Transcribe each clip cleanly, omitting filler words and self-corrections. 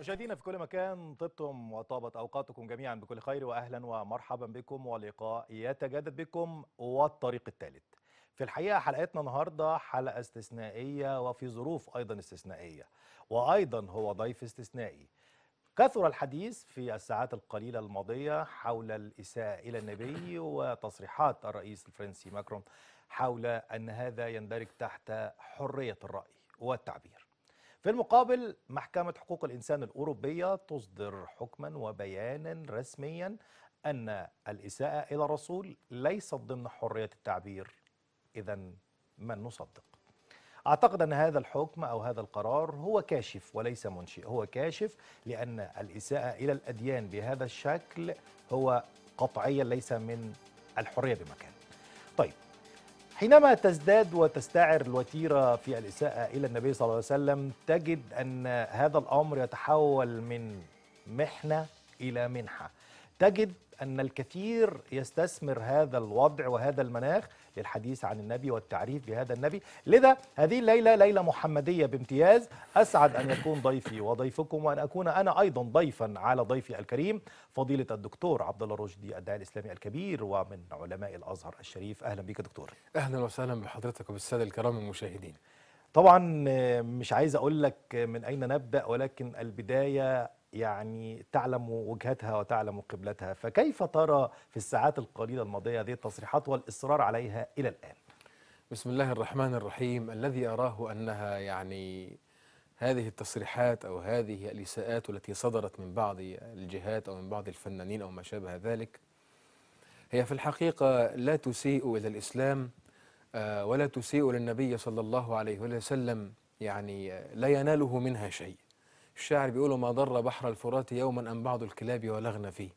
مشاهدينا في كل مكان، طبتم وطابت اوقاتكم جميعا بكل خير، واهلا ومرحبا بكم ولقاء يتجدد بكم والطريق الثالث. في الحقيقه حلقتنا النهارده حلقه استثنائيه وفي ظروف ايضا استثنائيه، وايضا هو ضيف استثنائي. كثر الحديث في الساعات القليله الماضيه حول الاساءه الى النبي وتصريحات الرئيس الفرنسي ماكرون حول ان هذا يندرج تحت حريه الراي والتعبير. في المقابل محكمة حقوق الإنسان الأوروبية تصدر حكما وبيانا رسميا أن الإساءة إلى الرسول ليست ضمن حرية التعبير. إذا من نصدق؟ أعتقد أن هذا الحكم أو هذا القرار هو كاشف وليس منشئ، هو كاشف، لأن الإساءة إلى الأديان بهذا الشكل هو قطعيا ليس من الحرية بمكان. طيب، حينما تزداد وتستعر الوتيرة في الإساءة إلى النبي صلى الله عليه وسلم تجد أن هذا الأمر يتحول من محنة إلى منحة. تجد أن الكثير يستثمر هذا الوضع وهذا المناخ للحديث عن النبي والتعريف بهذا النبي. لذا هذه الليلة ليلة محمدية بامتياز. أسعد أن يكون ضيفي وضيفكم وأن أكون أنا أيضا ضيفا على ضيفي الكريم فضيلة الدكتور عبد الله رشدي، الداعية الإسلامي الكبير ومن علماء الأزهر الشريف. أهلا بك دكتور. أهلا وسهلا بحضرتك وبالسادة الكرام المشاهدين. طبعا مش عايز أقول لك من أين نبدأ، ولكن البداية يعني تعلم وجهتها وتعلم قبلتها، فكيف ترى في الساعات القليلة الماضية هذه التصريحات والإصرار عليها إلى الآن؟ بسم الله الرحمن الرحيم. الذي أراه أنها يعني هذه التصريحات أو هذه الإساءات التي صدرت من بعض الجهات أو من بعض الفنانين أو ما شابه ذلك هي في الحقيقة لا تسيء إلى الإسلام ولا تسيء للنبي صلى الله عليه وسلم، يعني لا يناله منها شيء. الشاعر بيقولوا ما ضر بحر الفرات يوما أن بعض الكلاب ولغن فيه.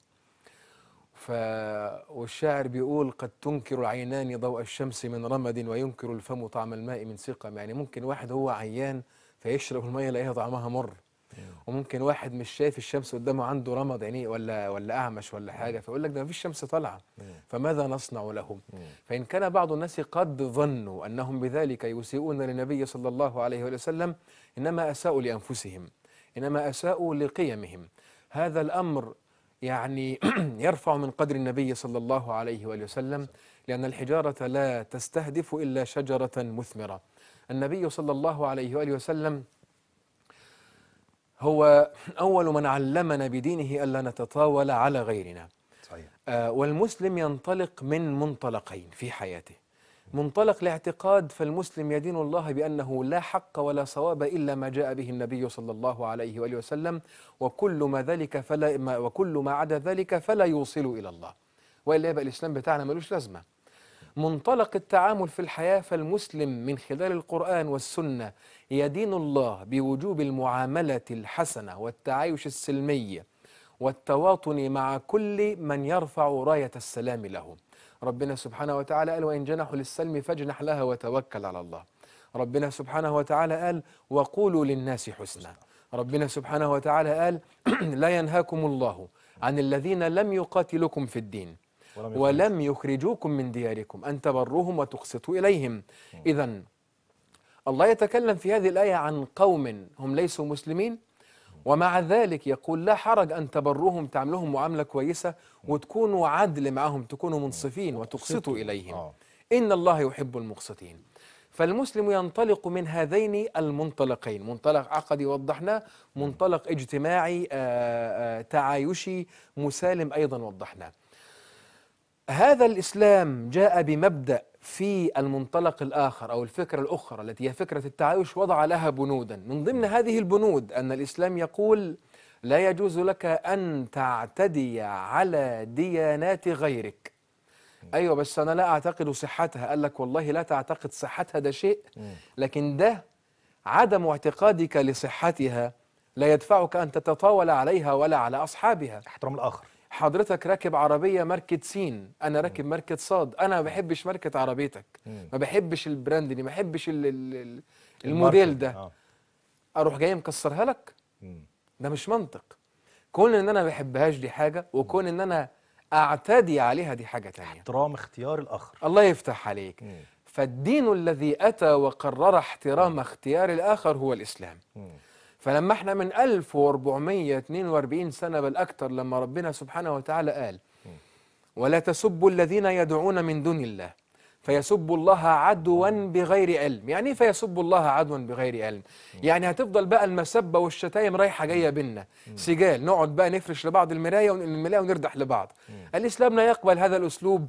والشاعر بيقول قد تنكر العينان ضوء الشمس من رمد وينكر الفم طعم الماء من سقم. يعني ممكن واحد هو عيان فيشرب المية لقيها طعمها مر، وممكن واحد مش شايف الشمس قدامه عنده رمد عينيه ولا أعمش ولا حاجة، فيقول لك ده مفيش شمس طالعة فماذا نصنع لهم؟ فإن كان بعض الناس قد ظنوا أنهم بذلك يسيئون للنبي صلى الله عليه وسلم، إنما أساءوا لأنفسهم، إنما أساءوا لقيمهم. هذا الأمر يعني يرفع من قدر النبي صلى الله عليه وسلم، لأن الحجارة لا تستهدف إلا شجرة مثمرة. النبي صلى الله عليه وسلم هو أول من علمنا بدينه ألا نتطاول على غيرنا. صحيح. والمسلم ينطلق من منطلقين في حياته، منطلق الاعتقاد، فالمسلم يدين الله بأنه لا حق ولا صواب إلا ما جاء به النبي صلى الله عليه وآله وسلم، وكل ما عدا ذلك فلا يوصل إلى الله، وإلا يبقى الإسلام بتاعنا ملوش لازمة. منطلق التعامل في الحياة، فالمسلم من خلال القرآن والسنة يدين الله بوجوب المعاملة الحسنة والتعايش السلمي والتواطن مع كل من يرفع راية السلام له. ربنا سبحانه وتعالى قال وإن جنحوا للسلم فاجنح لها وتوكل على الله. ربنا سبحانه وتعالى قال وقولوا للناس حسنا. ربنا سبحانه وتعالى قال لا ينهاكم الله عن الذين لم يقاتلوكم في الدين ولم يخرجوكم من دياركم أن تبروهم وتقسطوا إليهم. إذن الله يتكلم في هذه الآية عن قوم هم ليسوا مسلمين، ومع ذلك يقول لا حرج أن تبروهم، تعملهم معاملة كويسة وتكونوا عدل معهم، تكونوا منصفين وتقسطوا إليهم إن الله يحب المقسطين. فالمسلم ينطلق من هذين المنطلقين، منطلق عقدي وضحناه، منطلق اجتماعي تعايشي مسالم أيضا وضحناه. هذا الإسلام جاء بمبدأ في المنطلق الآخر أو الفكرة الأخرى التي هي فكرة التعايش، وضع لها بنودا، من ضمن هذه البنود أن الإسلام يقول لا يجوز لك أن تعتدي على ديانات غيرك. أيوة بس أنا لا أعتقد صحتها، قال لك والله لا تعتقد صحتها ده شيء، لكن ده عدم اعتقادك لصحتها لا يدفعك أن تتطاول عليها ولا على أصحابها. احترام الآخر. حضرتك راكب عربية ماركة سين، أنا راكب ماركة صاد، أنا ما بحبش ماركة عربيتك، ما بحبش البراند دي، ما بحبش الموديل ده، أروح جاي مكسرها لك؟ ده مش منطق. كون إن أنا ما بحبهاش دي حاجة، وكون إن أنا أعتدي عليها دي حاجة تانية. احترام اختيار الآخر. الله يفتح عليك. فالدين الذي أتى وقرر احترام اختيار الآخر هو الإسلام. فلما احنا من 1442 سنة بالأكثر لما ربنا سبحانه وتعالى قال ولا تسبوا الذين يدعون من دون الله فيسبوا الله عدوا بغير علم. يعني ايه فيسبوا الله عدوا بغير علم؟ يعني هتفضل بقى المسبة والشتايم رايحة جاية بينا سجال، نقعد بقى نفرش لبعض الملاية ونردح لبعض. الإسلام لا يقبل هذا الأسلوب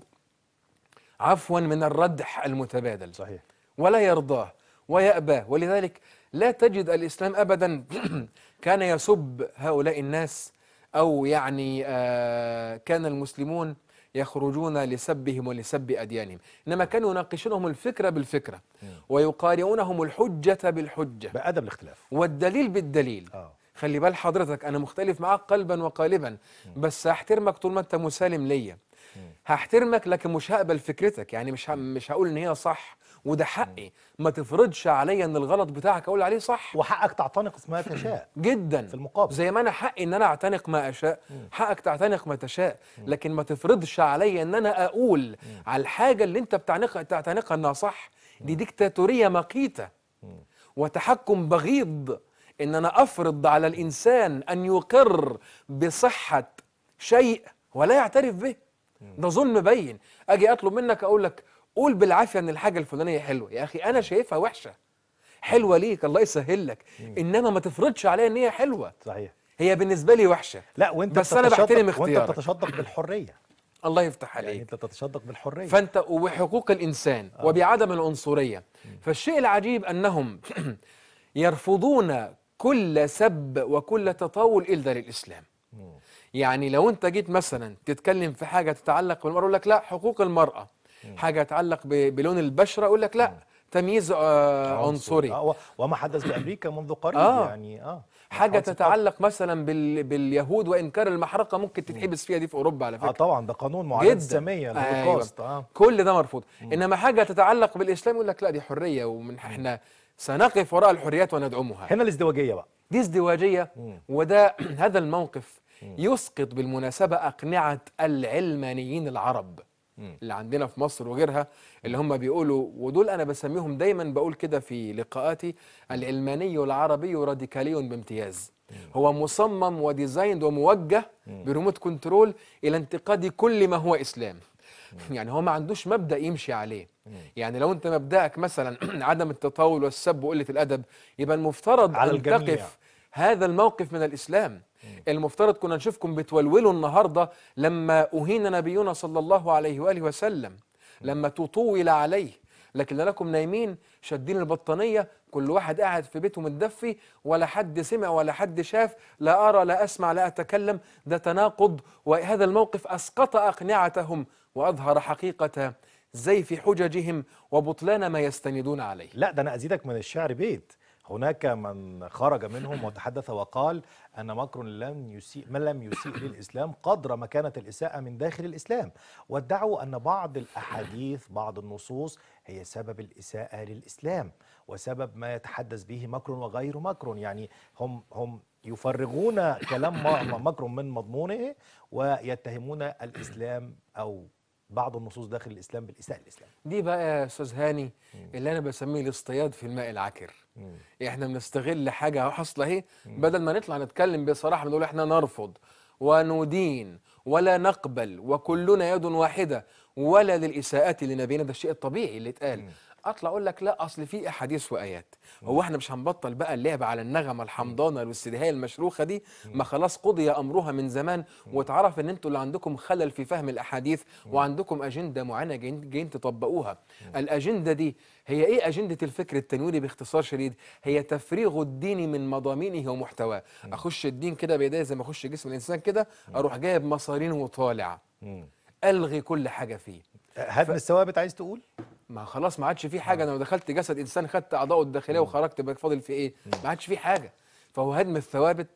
عفوا من الردح المتبادل، صحيح، ولا يرضاه ويأباه. ولذلك لا تجد الإسلام أبدا كان يسب هؤلاء الناس، أو يعني كان المسلمون يخرجون لسبهم ولسب أديانهم، إنما كانوا يناقشونهم الفكرة بالفكرة ويقارعونهم الحجة بالحجة بأدب الاختلاف والدليل بالدليل. خلي بال حضرتك أنا مختلف معاك قلبا وقالبا، بس هحترمك طول ما أنت مسالم ليا، هحترمك لكن مش هقبل فكرتك، يعني مش هقول إن هي صح وده حقي، ما تفرضش عليا ان الغلط بتاعك اقول عليه صح، وحقك تعتنق ما تشاء جدا في المقابل، زي ما انا حقي ان انا اعتنق ما اشاء، حقك تعتنق ما تشاء، لكن ما تفرضش عليا ان انا اقول على الحاجه اللي انت بتعتنقها انها صح. دي ديكتاتوريه مقيته وتحكم بغيض، ان انا افرض على الانسان ان يقر بصحه شيء ولا يعترف به، ده ظلم بين. اجي اطلب منك اقول لك قول بالعافيه ان الحاجه الفلانيه حلوه، يا اخي انا شايفها وحشه، حلوه ليك الله يسهل لك، انما ما تفرضش عليا ان هي حلوه. صحيح، هي بالنسبه لي وحشه، لا وانت بس انا بحترم اختيارك، وانت بتتشدق بالحريه. الله يفتح عليك، يعني انت بتتشدق بالحريه، فانت وبحقوق الانسان وبعدم العنصريه. فالشيء العجيب انهم يرفضون كل سب وكل تطاول الا للاسلام. يعني لو انت جيت مثلا تتكلم في حاجه تتعلق بالمراه يقول لك لا حقوق المراه، حاجة تتعلق بلون البشرة أقول لك لا تمييز عنصري، وما حدث بأمريكا منذ قريب. يعني حاجة تتعلق مثلا باليهود وإنكار المحرقة، ممكن تتحبس فيها دي في أوروبا على فكرة. طبعا ده قانون معاداة السامية الهولوكوست. كل ده مرفوض. إنما حاجة تتعلق بالإسلام يقول لك لا دي حرية، ومن احنا سنقف وراء الحريات وندعمها. هنا الازدواجية بقى، دي ازدواجية، وده هذا الموقف يسقط بالمناسبة أقنعة العلمانيين العرب اللي عندنا في مصر وغيرها، اللي هم بيقولوا، ودول أنا بسميهم دايما بقول كده في لقاءاتي، العلماني العربي راديكالي بامتياز. هو مصمم وديزايند وموجه بريموت كنترول إلى انتقاد كل ما هو إسلام. يعني هو ما عندوش مبدأ يمشي عليه. يعني لو أنت مبدأك مثلا عدم التطاول والسب وقلة الأدب، يبقى المفترض أن تقف هذا الموقف من الإسلام. المفترض كنا نشوفكم بتولولوا النهارده لما أهين نبينا صلى الله عليه وآله وسلم، لما تطول عليه، لكن لكم نايمين شادين البطانية، كل واحد قاعد في بيته متدفي، ولا حد سمع ولا حد شاف، لا أرى لا أسمع لا أتكلم. ده تناقض، وهذا الموقف أسقط أقنعتهم وأظهر حقيقة زيف حججهم وبطلان ما يستندون عليه. لا ده أنا أزيدك من الشعر بيت، هناك من خرج منهم وتحدث وقال أن ماكرون لم يسيء للإسلام قدر مكانة الإساءة من داخل الإسلام، وادعوا أن بعض الأحاديث بعض النصوص هي سبب الإساءة للإسلام وسبب ما يتحدث به ماكرون وغير ماكرون. يعني هم يفرغون كلام ماكرون من مضمونه ويتهمون الإسلام أو بعض النصوص داخل الإسلام بالإساءة للإسلام. دي بقى يا أستاذ هاني اللي أنا بسميه الاصطياد في الماء العكر. إحنا بنستغل حاجة حاصلة أهي، بدل ما نطلع نتكلم بصراحة بنقول إحنا نرفض وندين ولا نقبل وكلنا يد واحدة ولا للإساءات لنبينا، ده الشيء الطبيعي اللي اتقال. أطلع أقول لك لا أصل في أحاديث وآيات. هو إحنا مش هنبطل بقى اللعب على النغمة الحمضانة والاستدهاية المشروخة دي؟ ما خلاص قضي أمرها من زمان، واتعرف إن أنتوا اللي عندكم خلل في فهم الأحاديث وعندكم أجندة معينة جايين تطبقوها. الأجندة دي هي إيه؟ أجندة الفكر التنويري باختصار شديد هي تفريغ الدين من مضامينه ومحتواه. أخش الدين كده بيداية زي ما أخش جسم الإنسان كده، أروح جايب مصارين وطالع، ألغي كل حاجة فيه. هدم الثوابت عايز تقول؟ ما خلاص ما عادش في حاجه. انا لو دخلت جسد انسان خدت اعضاءه الداخليه وخرجت بقى فاضل في ايه؟ ما عادش في حاجه. فهو هدم الثوابت،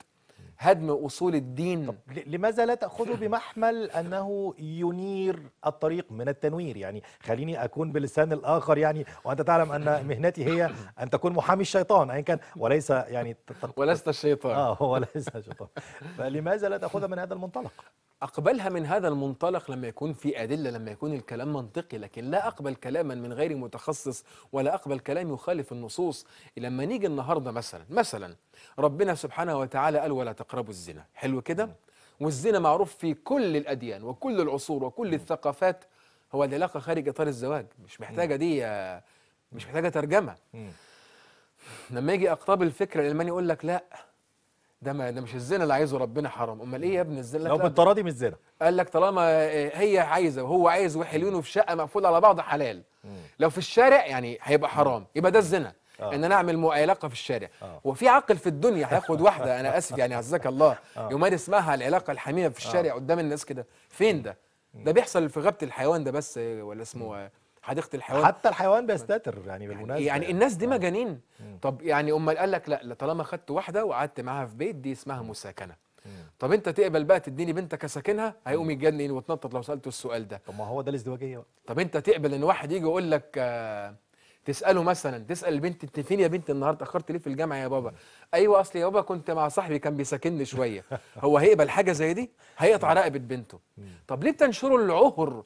هدم اصول الدين. طب لماذا لا تاخذه بمحمل انه ينير الطريق من التنوير؟ يعني خليني اكون بلسان الاخر، يعني وانت تعلم ان مهنتي هي ان تكون محامي الشيطان ايا كان، وليس يعني ولست الشيطان. ولست الشيطان. فلماذا لا تاخذها من هذا المنطلق؟ أقبلها من هذا المنطلق لما يكون في أدلة، لما يكون الكلام منطقي، لكن لا أقبل كلاما من غير متخصص ولا أقبل كلام يخالف النصوص. لما نيجي النهاردة مثلا ربنا سبحانه وتعالى قال ولا تقربوا الزنا، حلو كده، والزنا معروف في كل الأديان وكل العصور وكل الثقافات، هو العلاقة خارج إطار الزواج، مش محتاجة دي، مش محتاجة ترجمة. لما يجي أقطاب الفكرة العلماني يقول لك لا ده مش الزنا اللي عايزه ربنا حرام، امال ايه يا ابن الزنا؟ لو بالتراضي مش زنا، قال لك طالما هي عايزه وهو عايز وحلوينه في شقه مقفوله على بعض حلال، لو في الشارع يعني هيبقى حرام، يبقى ده الزنا ان انا اعمل علاقه في الشارع. وفي عقل في الدنيا هياخد واحده انا اسف يعني عزك الله يمارس معها العلاقه الحميمه في الشارع قدام الناس كده؟ فين ده؟ ده بيحصل في غابه الحيوان ده بس، ولا اسمه حديقه الحيوان، حتى الحيوان بيستتر يعني بالمناسبه. يعني الناس دي مجانين. طب يعني امال قال لك لا طالما خدت واحده وقعدت معاها في بيت دي اسمها مساكنه. طب انت تقبل بقى تديني بنتك اساكنها؟ هيقوم يتجنن وتنطط لو سالته السؤال ده. طب ما هو ده الازدواجيه بقى. طب انت تقبل ان واحد يجي يقول لك تساله مثلا، تسال البنت انت فين يا بنت النهارده اتاخرت ليه في الجامعه يا بابا؟ ايوه اصل يا بابا كنت مع صاحبي كان بيساكنني شويه. هو هيقبل حاجه زي دي؟ هيقطع رقبه بنته. طب ليه بتنشروا العهر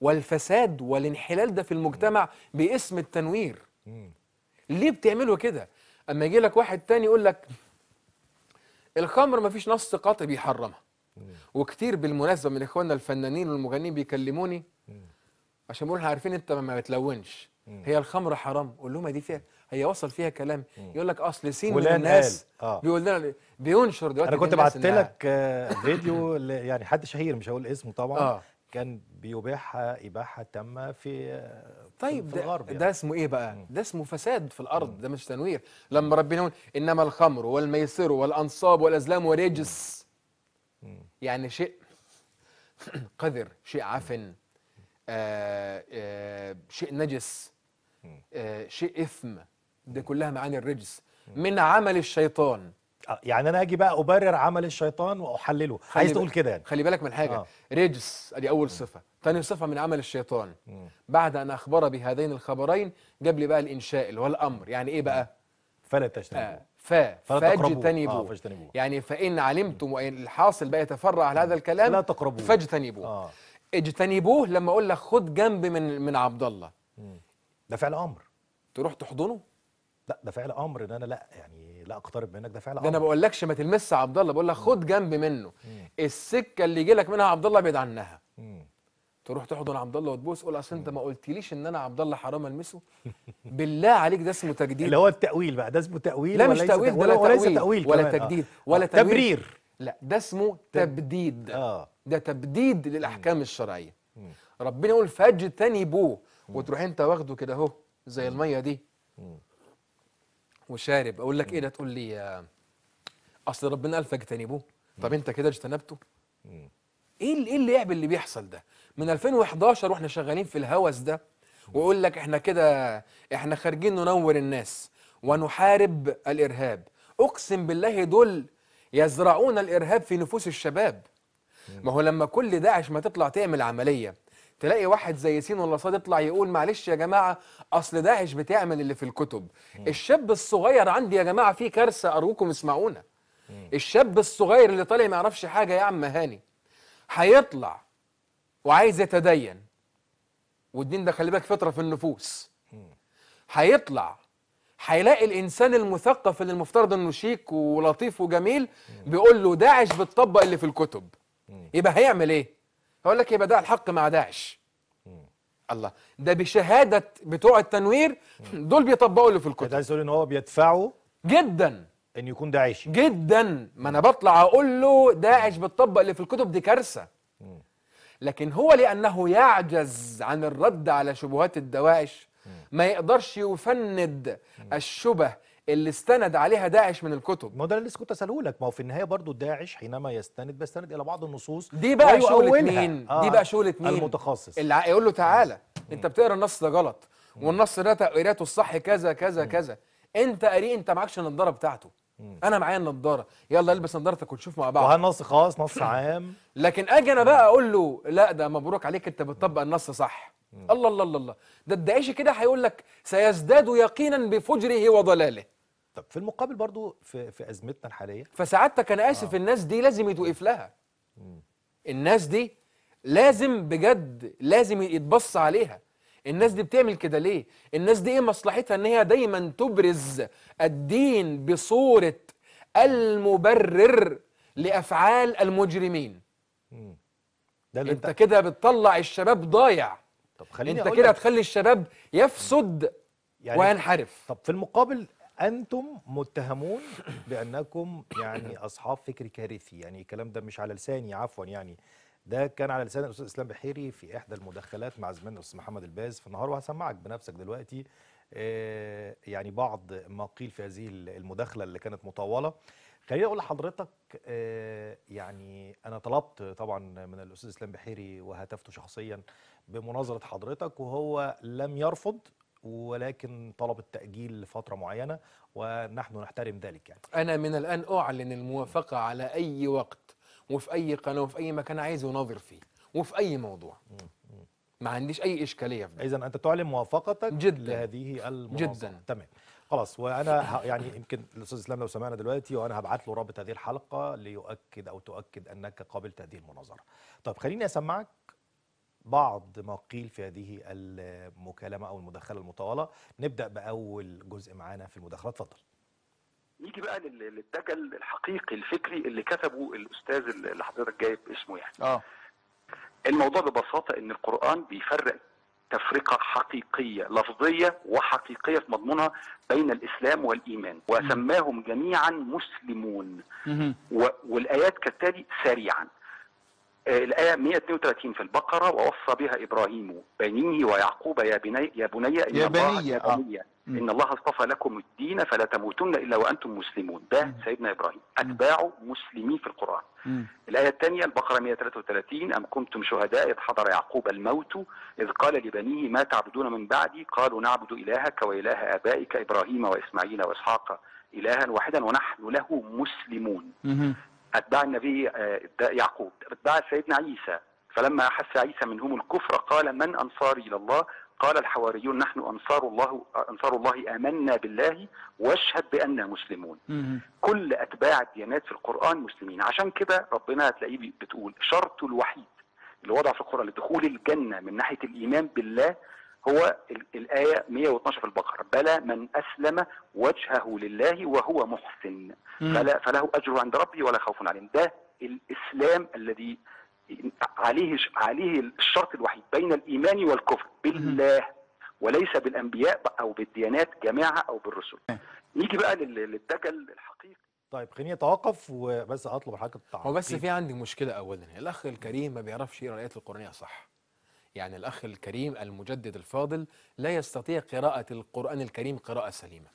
والفساد والانحلال ده في المجتمع باسم التنوير؟ ليه بتعملوا كده؟ اما يجي لك واحد تاني يقول لك الخمر مفيش نص قاطع بيحرمها، وكتير بالمناسبه من اخواننا الفنانين والمغنيين بيكلموني عشان بيقولوا عارفين انت ما بتلونش، هي الخمر حرام؟ اقول لهم دي فيها هي وصل فيها كلام، يقول لك اصل سين من الناس بيقول لنا بينشر دلوقتي. انا كنت بعت لك فيديو يعني حد شهير مش هقول اسمه طبعا كان بيبيعها إباحة تامة في الغرب يعني. ده اسمه إيه بقى؟ ده اسمه فساد في الأرض، ده مش تنوير. لما ربنا يقول إنما الخمر والميسر والأنصاب والأزلام ورجس، يعني شيء قذر، شيء عفن، شيء نجس، شيء إثم، ده كلها معاني الرجس من عمل الشيطان. يعني انا اجي بقى ابرر عمل الشيطان واحلله، عايز تقول كده يعني؟ خلي بالك من حاجه، رجس ادي اول صفه، ثاني صفه من عمل الشيطان. بعد ان اخبر بهذين الخبرين جاب لي بقى الانشاء اللي هو الامر، يعني ايه بقى؟ فلا تجتنبوه، فاجتنبوه، يعني فان علمتم، وان الحاصل بقى يتفرع على هذا الكلام لا تقربوه فاجتنبوه. اجتنبوه لما اقول لك خد جنب من عبد الله، ده فعل امر، تروح تحضنه؟ لا ده فعل امر، ان انا لا يعني لا اقترب منك، ده فعل امر. ده انا ما بقولكش ما تلمس عبد الله، بقول لك خد جنب منه. السكه اللي يجي لك منها عبد الله ابعد عنها. تروح تحضن عبد الله وتبوس، قول اصل انت ما قلتليش ان انا عبد الله حرام المسه. بالله عليك ده اسمه تجديد، اللي هو التاويل بقى، ده اسمه تاويل. لا مش تاويل، ده لا تاويل ولا تجديد ولا تبرير، لا ده اسمه تبديد. ده تبديد للاحكام الشرعيه. ربنا يقول فاجتنبوه، وتروح انت واخده كده اهو زي الميه دي وشارب، اقول لك ايه ده؟ تقول لي اصل ربنا قال فاجتنبوه. طب انت كده اجتنبته؟ ايه اللعب اللي بيحصل ده؟ من 2011 واحنا شغالين في الهوس ده، واقول لك احنا كده احنا خارجين ننور الناس ونحارب الارهاب. اقسم بالله دول يزرعون الارهاب في نفوس الشباب. ما هو لما كل داعش ما تطلع تعمل عمليه تلاقي واحد زي سين ولا صاد يطلع يقول معلش يا جماعه اصل داعش بتعمل اللي في الكتب. الشاب الصغير عندي يا جماعه في كارثه، ارجوكم اسمعونا. الشاب الصغير اللي طالع ما يعرفش حاجه يا عم هاني هيطلع وعايز يتدين، والدين ده خلي بالك فطره في النفوس. هيطلع هيلاقي الانسان المثقف اللي المفترض انه شيك ولطيف وجميل بيقول له داعش بتطبق اللي في الكتب، يبقى هيعمل ايه؟ هقول لك يبقى ده الحق مع داعش. الله، ده بشهاده بتوع التنوير دول بيطبقوا اللي في الكتب. انت عايز تقول ان هو بيدفعوا جدا ان يكون داعشي؟ جدا. ما انا بطلع اقول له داعش بتطبق اللي في الكتب، دي كارثه. لكن هو لانه يعجز عن الرد على شبهات الدواعش ما يقدرش يفند الشبه اللي استند عليها داعش من الكتب. ما هو ده اللي لسه كنت اساله لك، ما هو في النهايه برضه داعش حينما بيستند الى بعض النصوص. دي بقى شغلة مين؟ دي بقى شغلة مين؟ المتخصص اللي يقول له تعالى انت بتقرا النص ده غلط، والنص ده تقريته الصح كذا كذا كذا. انت قاري، انت معكش النضاره بتاعته، انا معايا النضاره، يلا البس نضارتك ونشوف مع بعض. وهل نص خاص نص عام؟ لكن اجي انا بقى اقول له لا ده مبروك عليك انت بتطبق النص صح. الله الله الله الله، ده الداعشي كده هيقول لك سيزداد يقينا بفجره وضلاله. طب في المقابل برضو في ازمتنا الحاليه، فسعادتك انا اسف الناس دي لازم يتوقف لها. الناس دي لازم بجد لازم يتبص عليها. الناس دي بتعمل كده ليه؟ الناس دي ايه مصلحتها؟ ان هي دايما تبرز الدين بصورة المبرر لأفعال المجرمين. ده اللي انت كده بتطلع الشباب ضايع. طب خليني انت كده هتخلي الشباب يفسد يعني وينحرف. طب في المقابل انتم متهمون بانكم يعني اصحاب فكر كارثي، يعني الكلام ده مش على لساني عفوا، يعني ده كان على لسان الاستاذ اسلام بحيري في احدى المداخلات مع زميلنا الاستاذ محمد الباز في النهار، وهسمعك بنفسك دلوقتي يعني بعض ما قيل في هذه المداخله اللي كانت مطوله. خليني اقول لحضرتك يعني انا طلبت طبعا من الاستاذ اسلام بحيري وهاتفته شخصيا بمناظره حضرتك، وهو لم يرفض ولكن طلب التأجيل لفترة معينة، ونحن نحترم ذلك. يعني أنا من الآن أعلن الموافقة على أي وقت وفي أي قناة وفي أي مكان عايز يناظر فيه وفي أي موضوع، ما عنديش أي إشكالية في ده. إذن أنت تعلن موافقتك جداً لهذه المناظرة؟ جدا. تمام خلاص. وأنا يعني يمكن الأستاذ إسلام لو سمعنا دلوقتي، وأنا هبعت له رابط هذه الحلقة ليؤكد أو تؤكد أنك قابلت هذه المناظرة. طيب خليني أسمعك بعض ما قيل في هذه المكالمة أو المداخلة المطولة. نبدأ بأول جزء معانا في المداخلة، اتفضل. نيجي بقى للدجل الحقيقي الفكري اللي كتبه الأستاذ اللي حضرتك جايب اسمه يعني. الموضوع ببساطة إن القرآن بيفرق تفرقة حقيقية لفظية وحقيقية في مضمونها بين الإسلام والإيمان، وسماهم جميعا مسلمون. والآيات كالتالي سريعا. الآية 132 في البقرة: ووصى بها إبراهيم بنيه ويعقوب يا بني إن الله اصطفى لكم الدين فلا تموتن إلا وأنتم مسلمون. ده سيدنا إبراهيم، أتباعه مسلمين في القرآن. الآية الثانية البقرة 133: أم كنتم شهداء إذ حضر يعقوب الموت إذ قال لبنيه ما تعبدون من بعدي قالوا نعبد إلهك وإله آبائك إبراهيم وإسماعيل وإسحاق إلها واحدا ونحن له مسلمون. أتباع النبي يعقوب، أتباع سيدنا عيسى، فلما أحس عيسى منهم الكفر قال من أنصاري إلى الله؟ قال الحواريون نحن أنصار الله آمنا بالله واشهد بأننا مسلمون. كل أتباع الديانات في القرآن مسلمين. عشان كده ربنا هتلاقيه بتقول شرط الوحيد اللي وضع في القرآن لدخول الجنة من ناحية الإيمان بالله هو الآية 112 في البقرة: بلى من أسلم وجهه لله وهو محسن فله أجره عند ربي ولا خوف عليهم. ده الإسلام الذي عليه الشرط الوحيد بين الإيمان والكفر بالله، وليس بالأنبياء أو بالديانات جماعة أو بالرسل. نيجي بقى للدجل الحقيقي. طيب خليني أتوقف وبس أطلب حاجة التعقيب. هو بس في عندي مشكلة. أولا الأخ الكريم ما بيعرفش يقرأ الآيات القرآنية صح. يعني الأخ الكريم المجدد الفاضل لا يستطيع قراءة القرآن الكريم قراءة سليمة.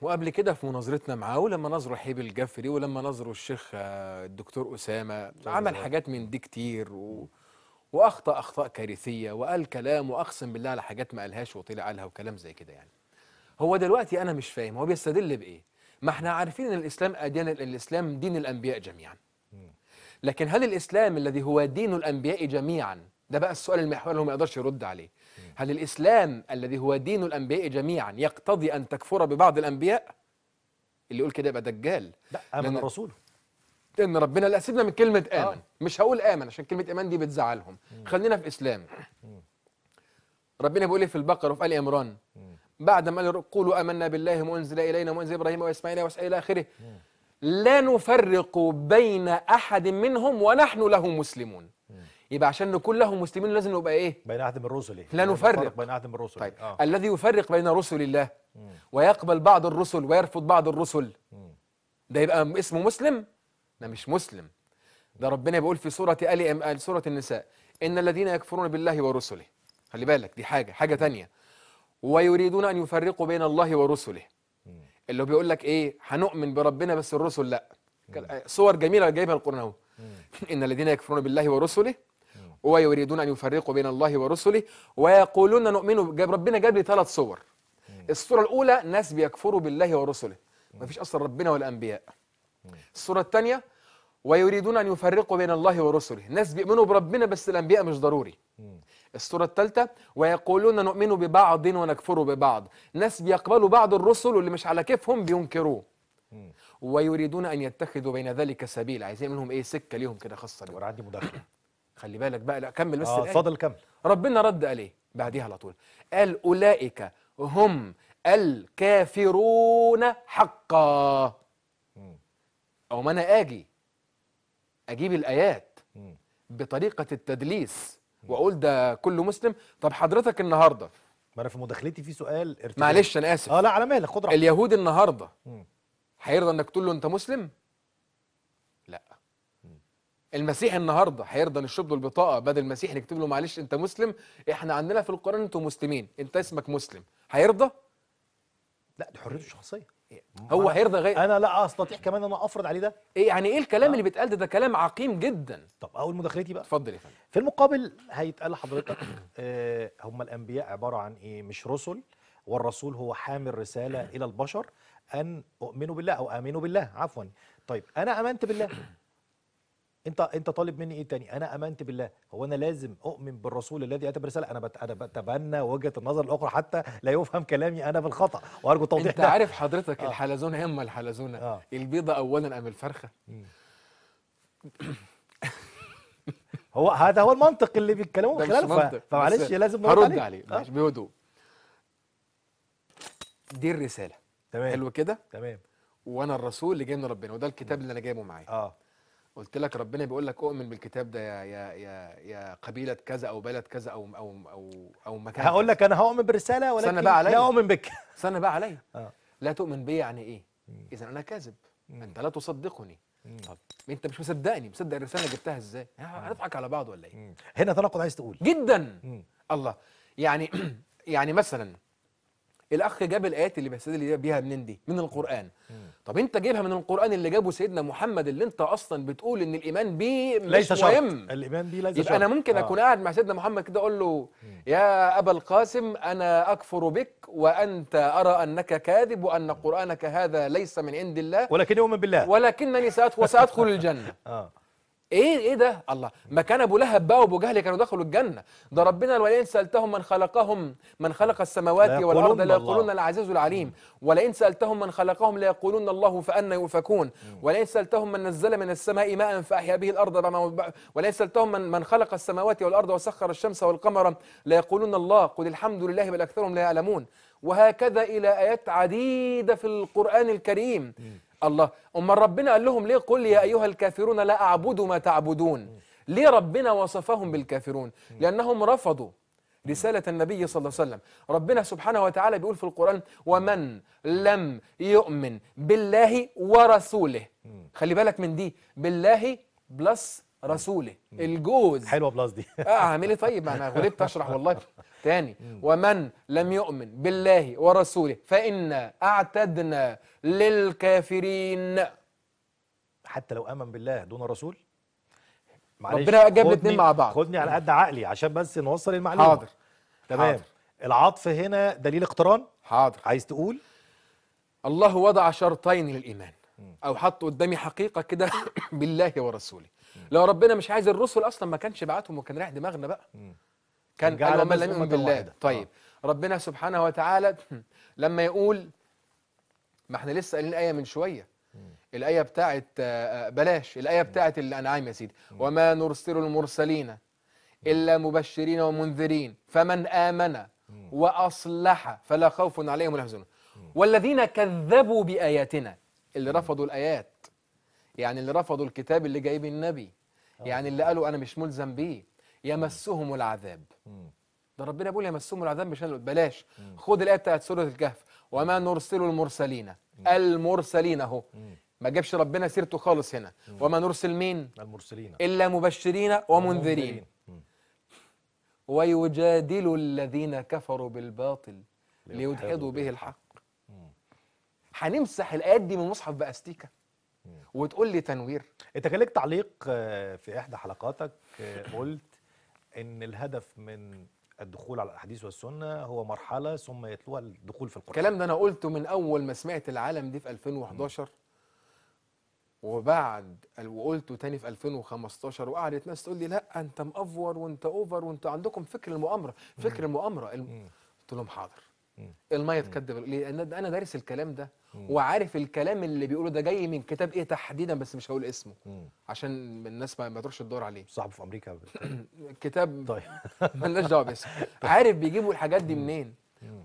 وقبل كده في مناظرتنا معاه، ولما نظروا حيب الجفري، ولما نظروا الشيخ الدكتور أسامة، عمل حاجات من دي كتير وأخطأ أخطاء كارثية، وقال كلام وأقسم بالله على حاجات ما قالهاش وطلع قالها وكلام زي كده. يعني هو دلوقتي أنا مش فاهم هو بيستدل بإيه؟ ما احنا عارفين إن الإسلام دين الأنبياء جميعا، لكن هل الإسلام الذي هو دين الأنبياء جميعاً، ده بقى السؤال المحوري اللي هو ما يقدرش يرد عليه، هل الإسلام الذي هو دين الأنبياء جميعاً يقتضي أن تكفر ببعض الأنبياء؟ اللي يقول كده يبقى دجال. لا، آمن الرسول. إن ربنا لا سيبنا من كلمة آمن، مش هقول آمن عشان كلمة آمن دي بتزعلهم، خلينا في إسلام. ربنا بيقول إيه في البقرة وفي آل عمران؟ بعد ما قال قولوا آمنا بالله وأنزل إلينا وأنزل إبراهيم وإسماعيل وإسحاق إلى آخره. لا نفرق بين أحد منهم ونحن له مسلمون. يبقى عشان نكون له مسلمين لازم نبقى إيه؟ بين أحد من رسله. لا نفرق بين أحد من رسله. طيب الذي يفرق بين رسل الله ويقبل بعض الرسل ويرفض بعض الرسل ده يبقى اسمه مسلم؟ ده مش مسلم. ده ربنا بيقول في سورة النساء: إن الذين يكفرون بالله ورسله. خلي بالك دي حاجة تانية. ويريدون أن يفرقوا بين الله ورسله. اللي بيقول لك ايه؟ هنؤمن بربنا بس الرسل لا. صور جميله جايبها القرآن اهو. ان الذين يكفرون بالله ورسله ويريدون ان يفرقوا بين الله ورسله ويقولون نؤمن. ربنا جاب لي ثلاث صور. الصوره الاولى ناس بيكفروا بالله ورسله، ما فيش اصلا ربنا والانبياء. الصوره الثانيه ويريدون ان يفرقوا بين الله ورسله، ناس بيؤمنوا بربنا بس الانبياء مش ضروري. الصورة الثالثة ويقولون نؤمن ببعض ونكفر ببعض، ناس بيقبلوا بعض الرسل واللي مش على كيفهم بينكروه. ويريدون أن يتخذوا بين ذلك سبيل، عايزين منهم إيه؟ سكة ليهم كده خاصة. طب أنا عندي مداخلة. خلي بالك بقى، لا كمل بس. اتفضل كمل. ربنا رد عليه بعديها على طول، قال أولئك هم الكافرون حقا. أو ما أنا آجي أجيب الآيات بطريقة التدليس وأقول ده كل مسلم. طب حضرتك النهاردة، ما أنا في مداخلتي في سؤال معلش أنا آسف. لا على مالك، خد راحتك. اليهود النهاردة هيرضى إنك تقول له أنت مسلم؟ لا. المسيح النهارده هيرضى نشرب له البطاقه بدل المسيح نكتب له معلش انت مسلم، احنا عندنا في القران انتوا مسلمين، انت اسمك مسلم، هيرضى؟ لا، دي حريته الشخصيه. هو هيرضى غير انا لا استطيع كمان انا افرض عليه ده. ايه يعني ايه الكلام اللي بيتقال ده كلام عقيم جدا. طب اول مداخلتي بقى. اتفضل يا فندم. في المقابل هيتقال لحضرتك هم الانبياء عباره عن ايه؟ مش رسل، والرسول هو حامل رساله الى البشر ان اؤمنوا بالله او امنوا بالله عفوا. طيب انا امنت بالله، انت طالب مني ايه تاني؟ انا امنت بالله، هو انا لازم اؤمن بالرسول الذي اتى برساله؟ انا بتبنى وجهه النظر الاخرى حتى لا يفهم كلامي انا بالخطا، وارجو توضيح ده. انت عارف حضرتك الحلزونه اما الحلزونه البيضه اولا ام الفرخه؟ هو هذا هو المنطق اللي بيتكلموا من خلاله، فمعلش لازم نرد عليه بهدوء. دي الرساله، تمام؟ حلو كده، تمام. وانا الرسول اللي جاي من ربنا، وده الكتاب اللي انا جايبه معايا. قلت لك ربنا بيقول لك اؤمن بالكتاب ده يا قبيله كذا او بلد كذا او مكان. هقول لك انا هؤمن بالرساله ولكن لا اؤمن بك. استنى بقى عليا. لا تؤمن بي يعني ايه؟ اذا انا كاذب، انت لا تصدقني. طب انت مش مصدقني، مصدق الرساله اللي جبتها ازاي؟ هنضحك على بعض ولا ايه؟ هنا تناقض عايز تقول جدا. الله، يعني يعني مثلا الاخ جاب الايات اللي بيستدل اللي بيها منين دي؟ من القران. طب انت جايبها من القران اللي جابه سيدنا محمد، اللي انت اصلا بتقول ان الايمان بيه مش مهم. الايمان بيه ليس شرط. يبقى انا ممكن اكون قاعد مع سيدنا محمد كده اقول له يا ابا القاسم انا اكفر بك وانت ارى انك كاذب وان قرانك هذا ليس من عند الله ولكني اؤمن بالله ولكنني سادخل الجنه. ايه ده؟ الله، ما كان ابو لهب بقى وابو جهل كانوا دخلوا الجنه، ده ربنا ولئن سالتهم من خلق السماوات والارض ليقولون العزيز العليم، ولئن سالتهم من خلقهم ليقولون الله فأنى يؤفكون، ولئن سالتهم من نزل من السماء ماء فاحيا به الارض، ولئن سالتهم من خلق السماوات والارض وسخر الشمس والقمر ليقولون الله، قل الحمد لله بل اكثرهم لا يعلمون، وهكذا الى ايات عديده في القران الكريم. الله، أما ربنا قال لهم ليه قل يا أيها الكافرون لا أعبد ما تعبدون؟ ليه ربنا وصفهم بالكافرون؟ لأنهم رفضوا رسالة النبي صلى الله عليه وسلم. ربنا سبحانه وتعالى بيقول في القرآن ومن لم يؤمن بالله ورسوله، خلي بالك من دي، بالله بلس رسوله، الجوز حلوة بلس دي. اعمل ايه طيب؟ انا غلبت اشرح والله تاني. ومن لم يؤمن بالله ورسوله فإنا أعتدنا للكافرين. حتى لو آمن بالله دون الرسول؟ ربنا جاب الاثنين مع بعض. خدني على قد عقلي عشان بس نوصل المعلومة. حاضر، تمام. العطف هنا دليل اقتران. حاضر. عايز تقول الله وضع شرطين للإيمان، أو حط قدامي حقيقة كده بالله ورسوله. لو ربنا مش عايز الرسل أصلا ما كانش بعتهم وكان رايح دماغنا بقى. كان قال ومن لم يؤمن بالله. طيب ربنا سبحانه وتعالى لما يقول، ما احنا لسه قايلين آية من شوية، الآية بتاعت الآية بتاعت الأنعام يا سيدي، وما نرسل المرسلين إلا مبشرين ومنذرين فمن آمن وأصلح فلا خوف عليهم ولا يحزنون والذين كذبوا بآياتنا. اللي رفضوا الآيات، يعني اللي رفضوا الكتاب اللي جايب النبي، يعني اللي قالوا أنا مش ملزم بيه، يمسهم العذاب. ده ربنا بيقول يمسهم العذاب، مش انا بلاش. خد الايه بتاعت سوره الكهف، وما نرسل المرسلين، المرسلين اهو، ما جابش ربنا سيرته خالص هنا. وما نرسل مين؟ المرسلين الا مبشرين ومنذرين ويجادل الذين كفروا بالباطل ليدحضوا به الحق. هنمسح الايات دي من المصحف باستيكه وتقول لي تنوير؟ انت كان لك تعليق في احدى حلقاتك، قلت ان الهدف من الدخول على الاحاديث والسنه هو مرحله ثم يتلوها الدخول في القران. الكلام ده انا قلته من اول ما سمعت العالم دي في 2011 وقلته تاني في 2015، وقعدت ناس تقول لي لا انت مأفور وانت اوفر وانت عندكم فكر المؤامره، فكر المؤامره. قلت لهم حاضر، الميه تكذب، لان انا دارس الكلام ده وعارف الكلام اللي بيقوله ده جاي من كتاب ايه تحديدا، بس مش هقول اسمه عشان الناس ما تروحش تدور عليه، صاحبه في امريكا كتاب طيب مالناش دعوه باسمه، عارف بيجيبوا الحاجات دي منين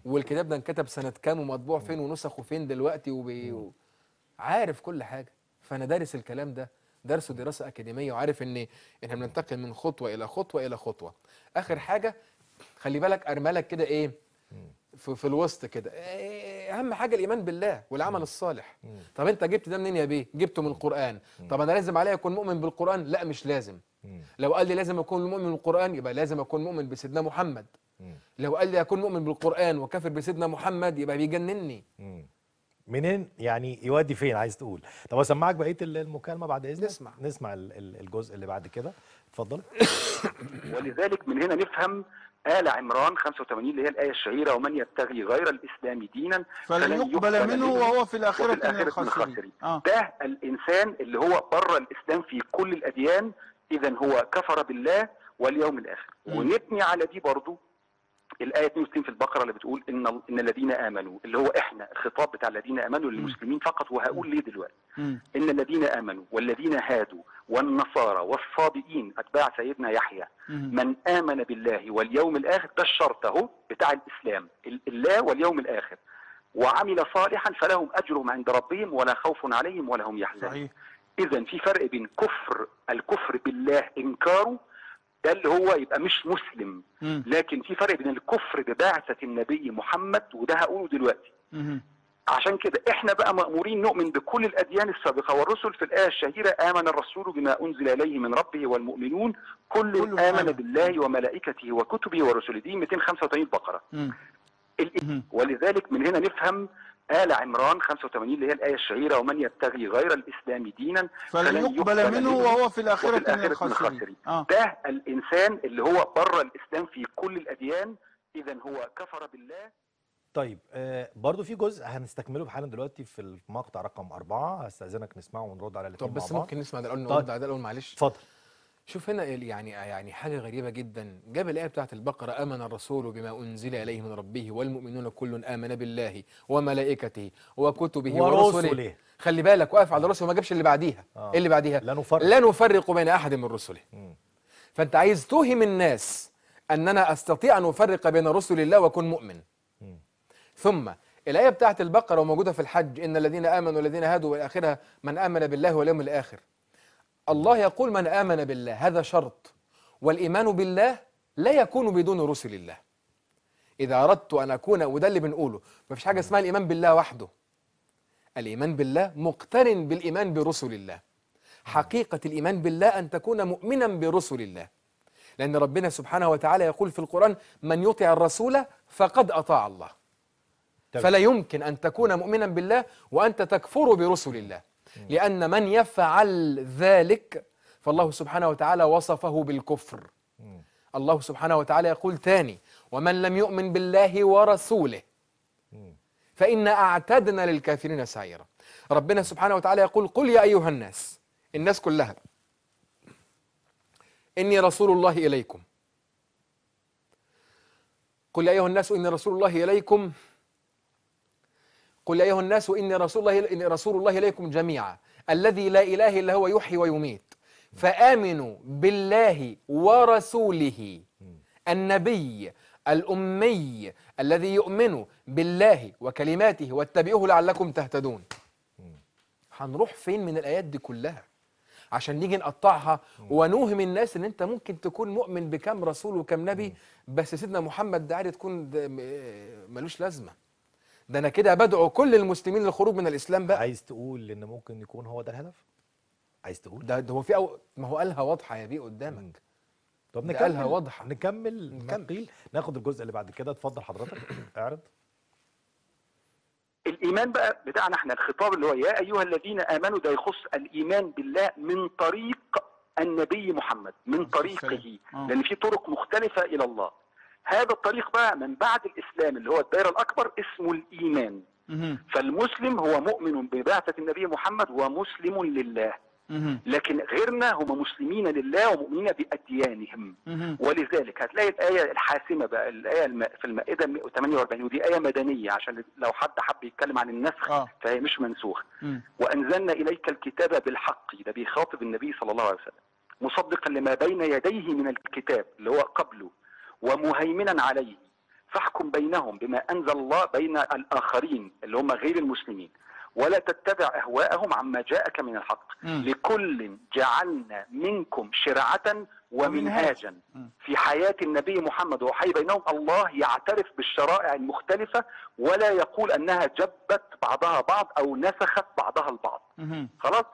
والكتاب ده انكتب سنه كام ومطبوع فين ونسخه فين دلوقتي عارف كل حاجه. فانا دارس الكلام ده درسه دراسه اكاديميه، وعارف ان احنا بننتقل من خطوه الى خطوه الى خطوه. اخر حاجه خلي بالك ارملك كده ايه في الوسط كده، اهم حاجه الايمان بالله والعمل الصالح. طب انت جبت ده منين يا بيه؟ جبته من القران. طب انا لازم عليا اكون مؤمن بالقران؟ لا مش لازم. لو قال لي لازم اكون مؤمن بالقران يبقى لازم اكون مؤمن بسيدنا محمد. لو قال لي اكون مؤمن بالقران وكافر بسيدنا محمد يبقى بيجنني. منين يعني يودي فين عايز تقول؟ طب اسمعك بقيه المكالمه بعد اذنك، نسمع الجزء اللي بعد كده، اتفضل. ولذلك من هنا نفهم آل عمران 85 اللي هي الآية الشهيرة ومن يبتغي غير الإسلام دينا فلن يقبل منه وهو في الآخرة من الخاسرين. ده الإنسان اللي هو بره الإسلام في كل الأديان، إذا هو كفر بالله واليوم الآخر. ونبني على دي برضو الآية 62 في البقرة اللي بتقول إن الذين آمنوا، اللي هو إحنا الخطاب بتاع الذين آمنوا للمسلمين فقط، وهقول ليه دلوقتي. إن الذين آمنوا والذين هادوا والنصارى والصابئين أتباع سيدنا يحيى، من آمن بالله واليوم الآخر، ده الشرط أهو بتاع الإسلام، الله واليوم الآخر، وعمل صالحا فلهم أجرهم عند ربهم ولا خوف عليهم ولا هم يحزنون. إذا في فرق بين الكفر بالله إنكاره ده اللي هو يبقى مش مسلم، لكن في فرق بين الكفر ببعثة النبي محمد، وده هقوله دلوقتي. عشان كده احنا بقى مأمورين نؤمن بكل الأديان السابقة والرسل في الآية الشهيرة آمن الرسول بما أنزل إليه من ربه والمؤمنون كل آمن بالله وملائكته وكتبه ورسله، دي 285 بقرة. ولذلك من هنا نفهم آل عمران 85 اللي هي الآية الشهيرة ومن يبتغي غير الإسلام دينا فلن يقبل منه وهو في الآخرة من الخاسرين. ده الإنسان اللي هو بره الإسلام في كل الأديان، إذا هو كفر بالله. طيب برضه في جزء هنستكمله بحالا دلوقتي في المقطع رقم 4، هستأذنك نسمعه ونرد على الاثنين مع بعض. طب بس ممكن نسمع ده الأول ونرد على ده الأول معلش؟ اتفضل. شوف هنا يعني حاجة غريبة جدا، جاب الآية بتاعت البقرة آمن الرسول بما أنزل إليه من ربه والمؤمنون كل آمن بالله وملائكته وكتبه ورسله. خلي بالك واقف على الرسل وما جابش اللي بعديها. إيه اللي بعديها؟ لا نفرق بين أحد من رسله. فأنت عايز توهم الناس أن أنا أستطيع أن أفرق بين رسل الله وأكون مؤمن. ثم الآية بتاعت البقرة وموجودة في الحج إن الذين آمنوا والذين هادوا والآخرها من آمن بالله واليوم الآخر. الله يقول من آمن بالله، هذا شرط، والإيمان بالله لا يكون بدون رسل الله. إذا أردت أن أكون، وده اللي بنقوله، مفيش حاجة اسمها الإيمان بالله وحده. الإيمان بالله مقترن بالإيمان برسل الله. حقيقة الإيمان بالله أن تكون مؤمنا برسل الله، لأن ربنا سبحانه وتعالى يقول في القرآن من يطع الرسول فقد أطاع الله. فلا يمكن أن تكون مؤمنا بالله وأنت تكفر برسل الله، لأن من يفعل ذلك فالله سبحانه وتعالى وصفه بالكفر. الله سبحانه وتعالى يقول تاني ومن لم يؤمن بالله ورسوله فإن أعتدنا للكافرين سعيرا. ربنا سبحانه وتعالى يقول قل يا أيها الناس، الناس كلها، إني رسول الله إليكم. قل يا أيها الناس إني رسول الله إليكم، قل يا أيها الناس إني رسول الله إليكم جميعا الذي لا إله إلا هو يحيي ويميت، فآمنوا بالله ورسوله. النبي الأمي الذي يؤمن بالله وكلماته واتبعوه لعلكم تهتدون. هنروح فين من الآيات دي كلها عشان نيجي نقطعها ونوهم الناس ان انت ممكن تكون مؤمن بكم رسول وكم نبي، بس سيدنا محمد ده عادي تكون ملوش لازمة. ده أنا كده بدعو كل المسلمين للخروج من الإسلام بقى. عايز تقول إن ممكن يكون هو ده الهدف؟ عايز تقول؟ ده هو في ما هو قالها واضحة يا بيه قدامك. طب نكمل، قالها واضحة. نكمل ناخد الجزء اللي بعد كده، اتفضل حضرتك اعرض. الإيمان بقى بتاعنا احنا، الخطاب اللي هو يا أيها الذين آمنوا ده يخص الإيمان بالله من طريق النبي محمد، من طريقه، لأن في طرق مختلفة إلى الله. هذا الطريق بقى من بعد الإسلام اللي هو الدائرة الأكبر اسمه الإيمان. فالمسلم هو مؤمن ببعثة النبي محمد ومسلم لله. لكن غيرنا هم مسلمين لله ومؤمنين بأديانهم. ولذلك هتلاقي الآية الحاسمة بقى، الآية في المائدة 48، ودي آية مدنية عشان لو حد حب يتكلم عن النسخ فهي مش منسوخ. وأنزلنا إليك الكتاب بالحق، ده بيخاطب النبي صلى الله عليه وسلم، مصدقا لما بين يديه من الكتاب اللي هو قبله ومهيمنا عليه، فاحكم بينهم بما أنزل الله، بين الآخرين اللي هم غير المسلمين، ولا تتبع أهواءهم عما جاءك من الحق. لكل جعلنا منكم شرعة ومنهاجا في حياة النبي محمد وحي بينهم. الله يعترف بالشرائع المختلفة ولا يقول أنها جبت بعضها بعض أو نسخت بعضها البعض. خلاص،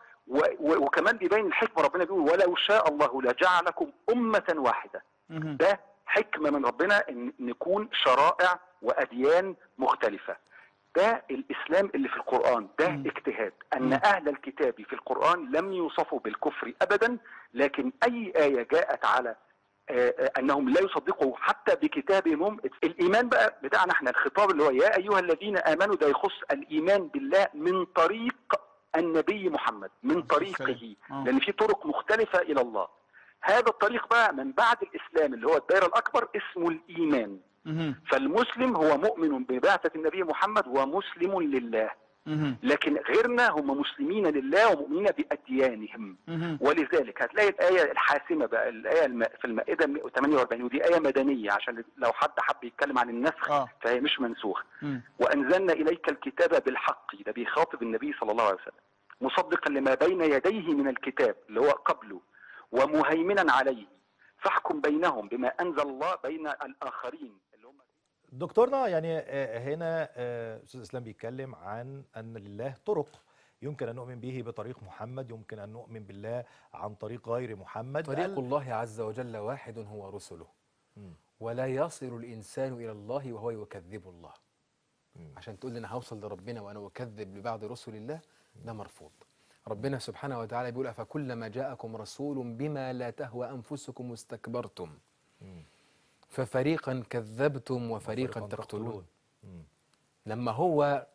وكمان بيبين الحكمة، ربنا بيقول ولو شاء الله لجعلكم أمة واحدة. ده حكمة من ربنا أن نكون شرائع وأديان مختلفة. ده الإسلام اللي في القرآن، ده اجتهاد. أن أهل الكتاب في القرآن لم يوصفوا بالكفر أبدا، لكن أي آية جاءت على أنهم لا يصدقوا حتى بكتابهم. الإيمان بقى بتاعنا احنا، الخطاب اللي هو يا أيها الذين آمنوا، ده يخص الإيمان بالله من طريق النبي محمد، من طريقه، لأن في طرق مختلفة إلى الله. هذا الطريق بقى من بعد الإسلام اللي هو الدائرة الأكبر اسمه الإيمان. فالمسلم هو مؤمن ببعثة النبي محمد ومسلم لله، لكن غيرنا هم مسلمين لله ومؤمنين بأديانهم. ولذلك هتلاقي الآية الحاسمة بقى، الآية في المائدة 48، ودي آية مدنية عشان لو حد حب يتكلم عن النسخ فهي مش منسوخ. وأنزلنا إليك الكتاب بالحق، ده بيخاطب النبي صلى الله عليه وسلم، مصدقا لما بين يديه من الكتاب اللي هو قبله ومهيمنا عليه، فاحكم بينهم بما أنزل الله، بين الآخرين اللي هم. دكتورنا، يعني هنا أستاذ إسلام بيتكلم عن أن لله طرق، يمكن أن نؤمن به بطريق محمد، يمكن أن نؤمن بالله عن طريق غير محمد. طريق الله عز وجل واحد هو رسله، ولا يصل الإنسان إلى الله وهو يكذب الله. عشان تقول لي أنا هوصل لربنا وأنا أكذب لبعض رسل الله، ده مرفوض. ربنا سبحانه وتعالى بيقول أفكلما جاءكم رسول بما لا تهوى أنفسكم استكبرتم ففريقا كذبتم وفريقا تقتلون. لما هو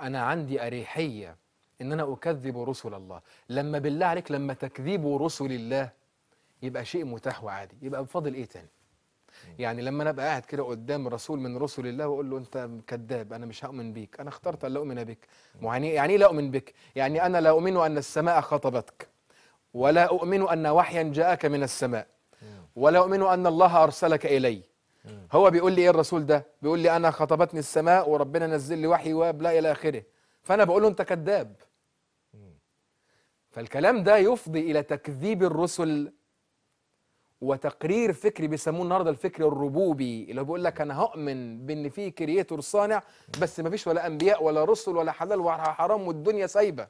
أنا عندي أريحية إن أنا أكذب رسل الله، لما بالله عليك لما تكذبوا رسل الله يبقى شيء متاح وعادي، يبقى بفضل إيه تاني؟ يعني لما أنا أبقى قاعد كده قدام رسول من رسل الله وأقول له أنت كذاب، أنا مش هؤمن بيك، أنا اخترت أن لا أؤمن بك. يعني إيه لا أؤمن بك؟ يعني أنا لا أؤمن أن السماء خطبتك، ولا أؤمن أن وحيا جاءك من السماء، ولا أؤمن أن الله أرسلك إلي. هو بيقول لي إيه الرسول ده؟ بيقول لي أنا خطبتني السماء وربنا نزل لي وحي وبلا إلى آخره، فأنا بقول له أنت كذاب. فالكلام ده يفضي إلى تكذيب الرسل وتقرير فكري بيسموه النهارده الفكر الربوبي، اللي بيقول لك انا هؤمن بان في كرييتور صانع، بس ما فيش ولا انبياء ولا رسل ولا حلال ولا حرام والدنيا سايبه.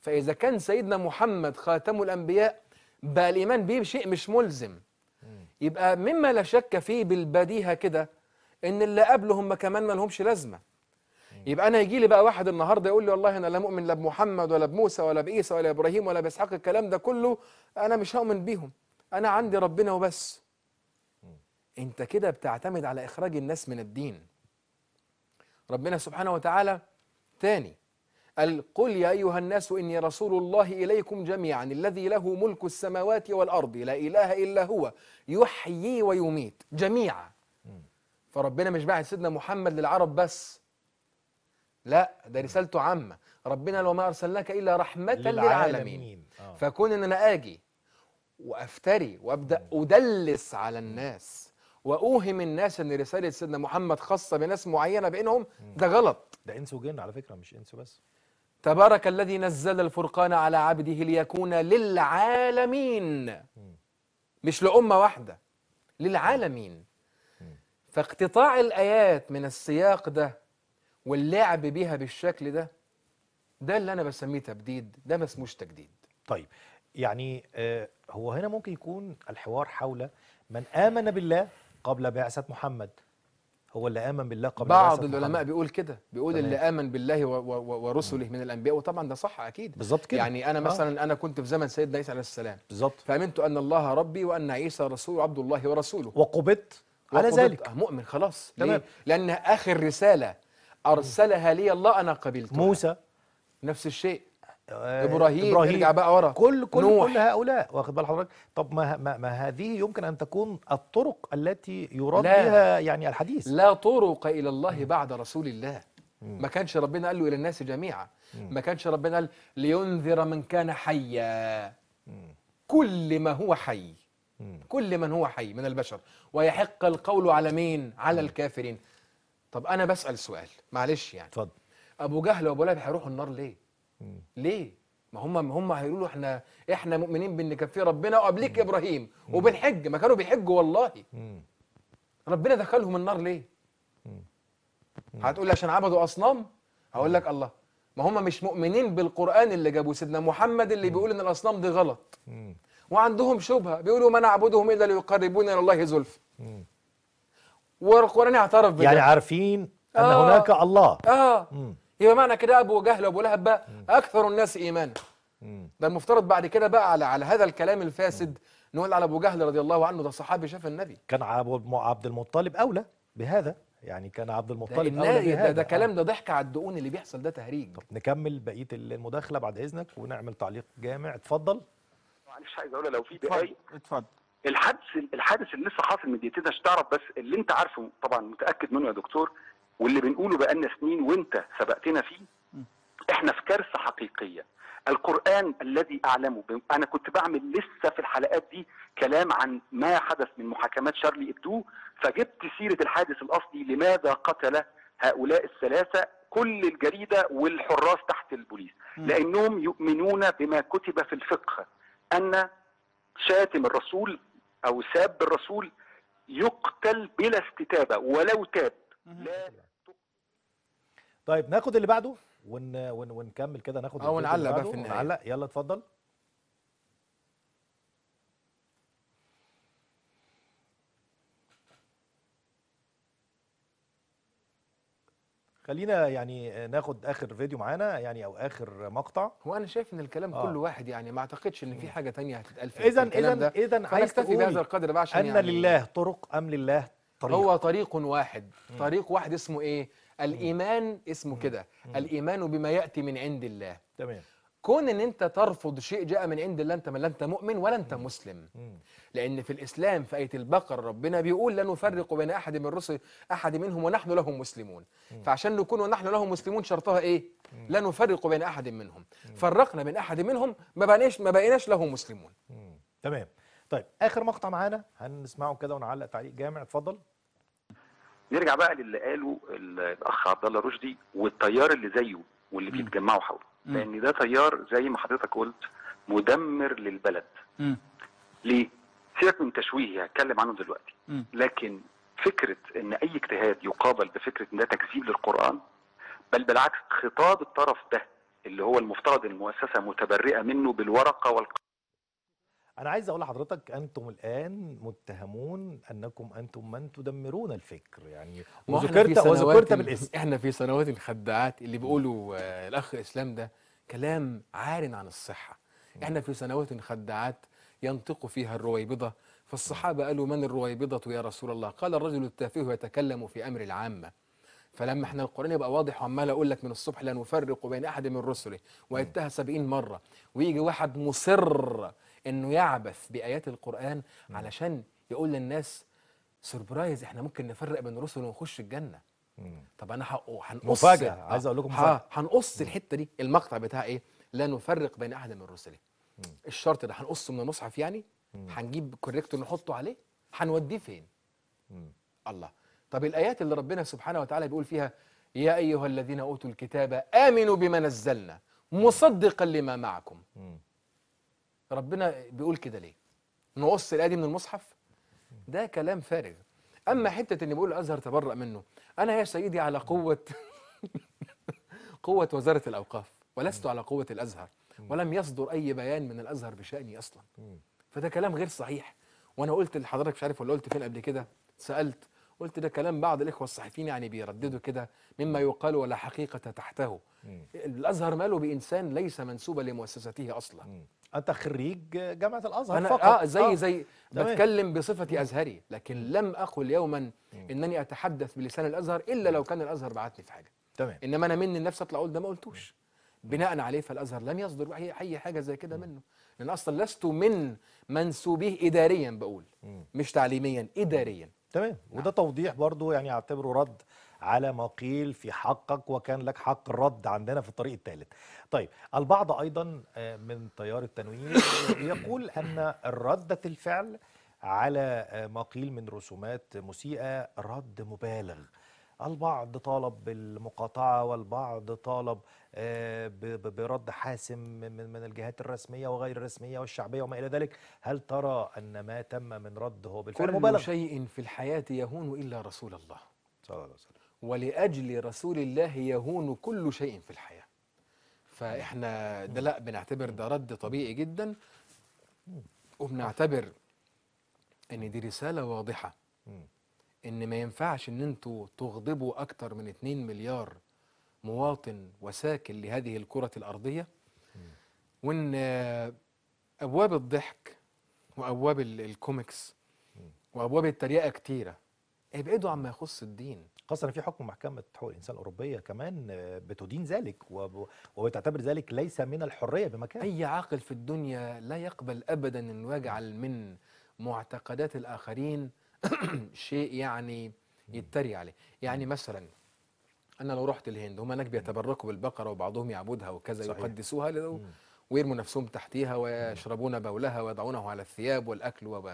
فاذا كان سيدنا محمد خاتم الانبياء بقى الايمان بيه شيء مش ملزم. يبقى مما لا شك فيه بالبديهه كده ان اللي قبله هم كمان ما لهمش لازمه. يبقى انا يجي لي بقى واحد النهارده يقول لي والله انا لا مؤمن لا بمحمد ولا بموسى ولا بعيسى ولا ابراهيم ولا باسحاق، الكلام ده كله انا مش هؤمن بيهم، أنا عندي ربنا وبس. أنت كده بتعتمد على إخراج الناس من الدين. ربنا سبحانه وتعالى تاني قال قل يا أيها الناس إني رسول الله إليكم جميعا الذي له ملك السماوات والأرض لا إله إلا هو يحيي ويميت جميعا. فربنا مش باعت سيدنا محمد للعرب بس، لا ده رسالته عامة. ربنا وما أرسلناك إلا رحمة للعالمين. فكون إن أنا آجي وافتري وابدا ادلس على الناس واوهم الناس ان رساله سيدنا محمد خاصه بناس معينه بينهم، ده غلط. ده انس وجن على فكره، مش انس بس. تبارك الذي نزل الفرقان على عبده ليكون للعالمين، مش لامه واحده، للعالمين. فاقتطاع الايات من السياق ده واللعب بيها بالشكل ده، ده اللي انا بسميه تبديد، ده ما اسموش تجديد. طيب يعني هو هنا ممكن يكون الحوار حول من آمن بالله قبل بعثة محمد. هو اللي آمن بالله قبل بعثة محمد، بعض العلماء بيقول كده، بيقول اللي آمن بالله ورسله من الأنبياء، وطبعا ده صح أكيد بالظبط كده. يعني أنا مثلا أنا كنت في زمن سيدنا عيسى عليه السلام بالظبط، فآمنت أن الله ربي وأن عيسى رسوله عبد الله ورسوله، وقبضت على ذلك، مؤمن خلاص تمام، لأن آخر رسالة أرسلها لي الله أنا قبلتها. موسى نفس الشيء، ابراهيم، يرجع بقى ورا كل هؤلاء، واخد بال حضرتك؟ طب ما هذه يمكن ان تكون الطرق التي يراد بها يعني الحديث. لا طرق الى الله بعد رسول الله. ما كانش ربنا قال له الى الناس جميعا، ما كانش ربنا قال لينذر من كان حيا، كل ما هو حي، كل من هو حي من البشر، ويحق القول على مين؟ على الكافرين. طب انا بسال سؤال، معلش يعني، اتفضل. ابو جهل وابو لهب هيروحوا النار ليه؟ ليه؟ ما هم هيقولوا احنا مؤمنين بان كان في ربنا وقبلك ابراهيم وبنحج، ما كانوا بيحجوا والله. ربنا دخلهم النار ليه؟ هتقول لي عشان عبدوا اصنام؟ هقول لك الله، ما هم مش مؤمنين بالقرآن اللي جابوه سيدنا محمد اللي بيقول ان الاصنام دي غلط، وعندهم شبهه بيقولوا ما نعبدهم الا ليقربونا الى الله زلفى، والقرآن اعترف بده، يعني عارفين ان هناك الله. يبقى معنى كده ابو جهل وابو لهب بقى اكثر الناس ايمانا. ده المفترض بعد كده بقى على هذا الكلام الفاسد نقول على ابو جهل رضي الله عنه ده صحابي شاف النبي، كان عبد المطلب اولى بهذا، يعني كان عبد المطلب اولى بهذا. ده كلام، ده ضحك على الدقون اللي بيحصل، ده تهريج. طب نكمل بقيه المداخله بعد اذنك ونعمل تعليق جامع. اتفضل. معلش عايز اقول لو في دقايق. اتفضل. الحادث اللي لسه حاصل من دقيقتين عشان تعرف بس اللي انت عارفه طبعا متاكد منه يا دكتور، واللي بنقوله بقالنا سنين وانت سبقتنا فيه. احنا في كارثه حقيقيه. القرآن الذي اعلمه، انا كنت بعمل لسه في الحلقات دي كلام عن ما حدث من محاكمات شارلي إبدو، فجبت سيره الحادث الاصلي، لماذا قتل هؤلاء الثلاثه كل الجريده والحراس تحت البوليس، لانهم يؤمنون بما كتب في الفقه ان شاتم الرسول او ساب الرسول يقتل بلا استتابه ولو تاب. لا. طيب ناخد اللي بعده ونكمل كده، ناخد ونعلق بقى في النهاية. نعلق، يلا اتفضل. خلينا يعني ناخد اخر فيديو معانا يعني او اخر مقطع. هو انا شايف ان الكلام كله واحد، يعني ما اعتقدش ان في حاجة تانية هتتقال في الكلام ده. اذا عايز تقول بهذا القدر بقى، عشان ان يعني لله طرق ام لله طريق؟ هو طريق واحد، طريق واحد اسمه ايه؟ الإيمان، اسمه كده الإيمان بما يأتي من عند الله. تمام. كون ان انت ترفض شيء جاء من عند الله، انت لا انت مؤمن ولا انت مسلم. لأن في الإسلام في آية البقرة ربنا بيقول لن نفرق بين أحد من الرسل أحد منهم ونحن لهم مسلمون. فعشان نكون ونحن لهم مسلمون شرطها إيه؟ لا نفرق بين أحد منهم. فرقنا بين أحد منهم ما بقيناش لهم مسلمون. تمام. طيب آخر مقطع معانا هنسمعه كده ونعلق تعليق جامع. اتفضل. نرجع بقى للي قاله الاخ عبد الله رشدي والتيار اللي زيه واللي بيتجمعوا حوله، لان ده تيار زي ما حضرتك قلت مدمر للبلد. ليه؟ سيبك من تشويهي هتكلم عنه دلوقتي، لكن فكره ان اي اجتهاد يقابل بفكره ان ده تكذيب للقران، بل بالعكس خطاب الطرف ده اللي هو المفترض المؤسسه متبرئه منه بالورقه والقلم. أنا عايز أقول لحضرتك أنتم الآن متهمون أنكم أنتم من تدمرون الفكر، يعني وذكرت بالاسم. إحنا في سنوات الخداعات اللي بيقولوا الأخ إسلام ده كلام عار عن الصحة. إحنا في سنوات خداعات ينطق فيها الرويبضة، فالصحابة قالوا من الرويبضة يا رسول الله؟ قال الرجل التافه يتكلم في أمر العامة. فلما احنا القرآن يبقى واضح وعمال اقول لك من الصبح لا نفرق بين احد من رسله ويتها 70 مره، ويجي واحد مصر انه يعبث بايات القرآن علشان يقول للناس سربرايز احنا ممكن نفرق بين رسله ونخش الجنه. طب انا هنقص مفاجاه، عايز اقول لكم مفاجاه، هنقص الحته دي. المقطع بتاع ايه؟ لا نفرق بين احد من رسله، الشرط ده هنقصه من المصحف يعني؟ هنجيب كوريكتور نحطه عليه؟ هنوديه فين؟ الله. طب الآيات اللي ربنا سبحانه وتعالى بيقول فيها يا أيها الذين أوتوا الكتاب آمنوا بما نزلنا مصدقا لما معكم، ربنا بيقول كده ليه؟ نقص الآية دي من المصحف؟ ده كلام فارغ. أما حتة إن بيقول الأزهر تبرأ منه، أنا يا سيدي على قوة وزارة الأوقاف، ولست على قوة الأزهر، ولم يصدر أي بيان من الأزهر بشأني أصلا، فده كلام غير صحيح. وأنا قلت لحضرتك مش عارف ولا قلت فين قبل كده، سألت قلت ده كلام بعض الإخوة الصحفيين يعني بيرددوا كده مما يقال ولا حقيقة تحته. الأزهر ماله بإنسان ليس منسوبا لمؤسسته أصلا. أنت خريج جامعة الأزهر أنا فقط. زي بتكلم بصفتي أزهري، لكن لم أقل يوما إنني أتحدث بلسان الأزهر إلا لو كان الأزهر بعتني في حاجة. تمام. إنما أنا مني النفس أطلع أقول ده ما قلتوش. بناء عليه فالازهر لم يصدر اي حاجه زي كده منه، لان اصلا لست من منسوبيه اداريا، بقول مش تعليميا، اداريا. تمام. وده توضيح برضو يعني اعتبره رد على ما قيل في حقك وكان لك حق الرد عندنا في الطريق الثالث. طيب البعض ايضا من تيار التنوير يقول ان ردة الفعل على ما قيل من رسومات مسيئة رد مبالغ، البعض طالب بالمقاطعة والبعض طالب برد حاسم من الجهات الرسمية وغير الرسمية والشعبية وما إلى ذلك. هل ترى أن ما تم من رد هو بالفعل مبالغ؟ كل شيء في الحياة يهون إلا رسول الله صلى الله عليه وسلم، ولأجل رسول الله يهون كل شيء في الحياة. فإحنا ده لا بنعتبر ده رد طبيعي جدا، وبنعتبر إن دي رسالة واضحة إن ما ينفعش إن أنتوا تغضبوا أكتر من 2 مليار مواطن وساكن لهذه الكرة الأرضية، وإن أبواب الضحك وأبواب الكوميكس وأبواب التريقة كتيرة، ابعدوا عما يخص الدين. خاصة في حكم محكمة حقوق الإنسان الأوروبية كمان بتدين ذلك وبتعتبر ذلك ليس من الحرية بمكان. أي عاقل في الدنيا لا يقبل أبدا أن يجعل من معتقدات الآخرين شيء يعني يتريق عليه. يعني مثلا أنا لو رحت الهند هم هناك بيتبركوا بالبقرة وبعضهم يعبدها وكذا، يقدسوها ويرموا نفسهم تحتيها ويشربون بولها ويضعونه على الثياب والأكل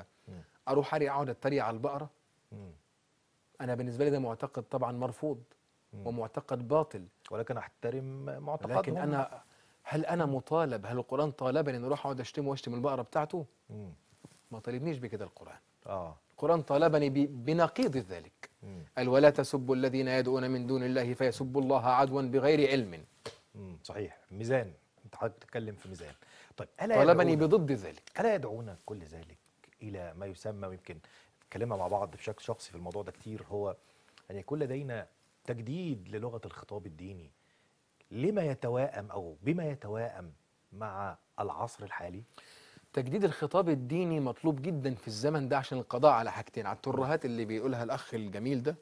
أروح أقعد أتريق على البقرة؟ أنا بالنسبة لي ده معتقد طبعا مرفوض ومعتقد باطل، ولكن أحترم معتقدهم. لكن أنا هل أنا مطالب، هل القرآن طالبني أن أروح أقعد أشتم وأشتم البقرة بتاعته؟ ما طالبنيش بكده القرآن. القرآن طالبني بنقيض ذلك، قال ولا تسبوا الذين يدعون من دون الله فيسبوا الله عدوا بغير علم. صحيح، ميزان، انت حضرتك بتتكلم في ميزان. طيب طالبني بضد ذلك. ألا يدعونا كل ذلك إلى ما يسمى، ويمكن اتكلمنا مع بعض بشكل شخصي في الموضوع ده كتير، هو أن يكون لدينا تجديد للغة الخطاب الديني لما يتواءم أو بما يتواءم مع العصر الحالي؟ تجديد الخطاب الديني مطلوب جدا في الزمن ده عشان القضاء على حاجتين، على الترهات اللي بيقولها الأخ الجميل ده،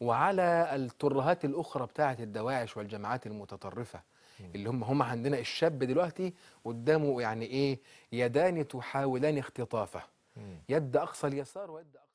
وعلى الترهات الأخرى بتاعة الدواعش والجماعات المتطرفة اللي هم عندنا الشاب دلوقتي قدامه يعني إيه، يدان تحاولان اختطافه، يد أقصى اليسار ويد أقصى